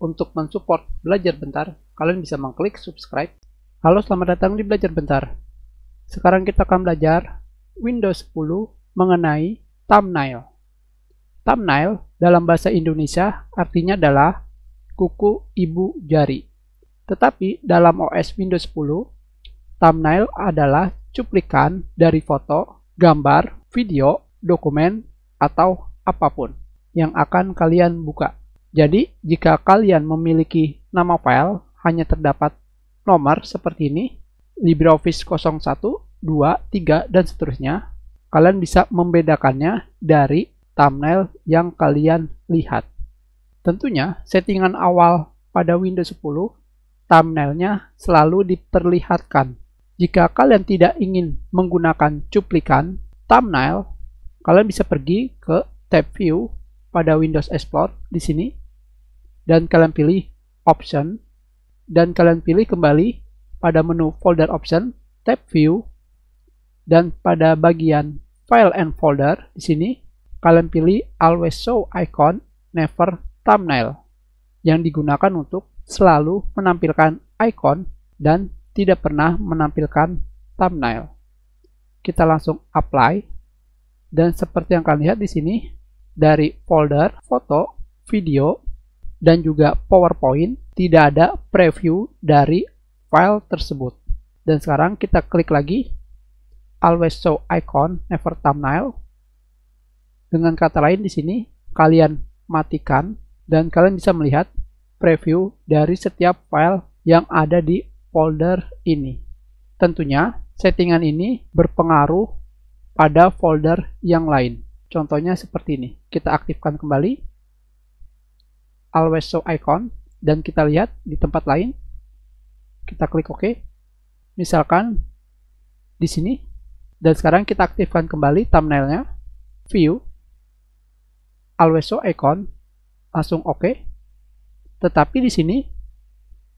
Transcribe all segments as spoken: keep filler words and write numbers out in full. Untuk mensupport Belajar Bentar, kalian bisa mengklik subscribe. Halo, selamat datang di Belajar Bentar. Sekarang kita akan belajar Windows sepuluh mengenai thumbnail. Thumbnail dalam bahasa Indonesia artinya adalah kuku ibu jari. Tetapi dalam O S Windows sepuluh, thumbnail adalah cuplikan dari foto, gambar, video, dokumen, atau apapun yang akan kalian buka. Jadi, jika kalian memiliki nama file, hanya terdapat nomor seperti ini, LibreOffice nol satu, dua, tiga, dan seterusnya. Kalian bisa membedakannya dari thumbnail yang kalian lihat. Tentunya, settingan awal pada Windows sepuluh, thumbnailnya selalu diperlihatkan. Jika kalian tidak ingin menggunakan cuplikan thumbnail, kalian bisa pergi ke tab View pada Windows Explorer di sini. Dan kalian pilih Option, dan kalian pilih kembali pada menu Folder Option, tab View, dan pada bagian File and Folder di sini kalian pilih Always Show Icon, Never Thumbnail, yang digunakan untuk selalu menampilkan icon dan tidak pernah menampilkan thumbnail. Kita langsung Apply, dan seperti yang kalian lihat di sini dari folder foto, video, dan juga PowerPoint tidak ada preview dari file tersebut. Dan sekarang kita klik lagi Always Show Icon, Never Thumbnail. Dengan kata lain di sini kalian matikan dan kalian bisa melihat preview dari setiap file yang ada di folder ini. Tentunya settingan ini berpengaruh pada folder yang lain. Contohnya seperti ini. Kita aktifkan kembali Always Show Icon, dan kita lihat di tempat lain. Kita klik OK, misalkan di sini. Dan sekarang kita aktifkan kembali thumbnailnya, View, Always Show Icon, langsung OK. Tetapi di sini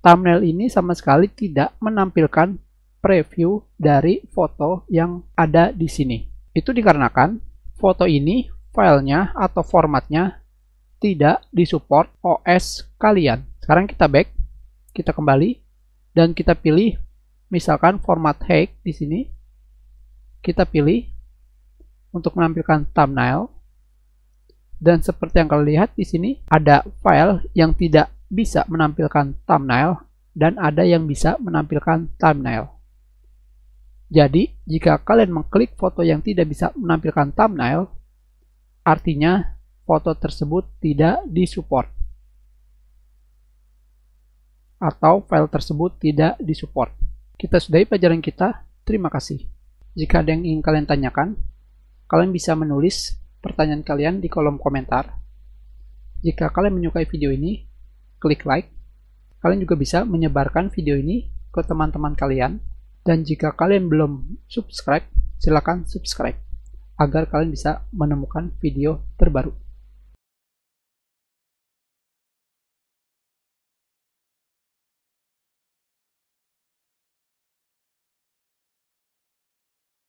thumbnail ini sama sekali tidak menampilkan preview dari foto yang ada di sini. Itu dikarenakan foto ini filenya atau formatnya tidak disupport O S kalian. Sekarang kita back, kita kembali, dan kita pilih misalkan format H E I C di sini. Kita pilih untuk menampilkan thumbnail, dan seperti yang kalian lihat di sini ada file yang tidak bisa menampilkan thumbnail dan ada yang bisa menampilkan thumbnail. Jadi, jika kalian mengklik foto yang tidak bisa menampilkan thumbnail, artinya foto tersebut tidak disupport atau file tersebut tidak disupport. Kita sudahi pelajaran kita. Terima kasih. Jika ada yang ingin kalian tanyakan, kalian bisa menulis pertanyaan kalian di kolom komentar. Jika kalian menyukai video ini, klik like. Kalian juga bisa menyebarkan video ini ke teman-teman kalian. Dan jika kalian belum subscribe, silakan subscribe agar kalian bisa menemukan video terbaru.